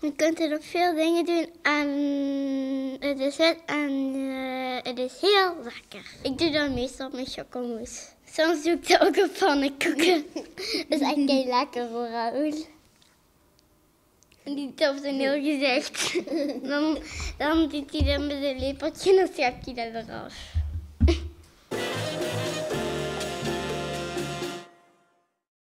Je kunt er nog veel dingen doen aan het dessert en het is heel lekker. Ik doe dat meestal met chocomousse. Soms doe ik dat ook op pannenkoeken. Dat is echt heel lekker voor Raoul. Niet heel gezegd. Dan doet hij dat met een lepeltje en dan schapt hij dat eraf.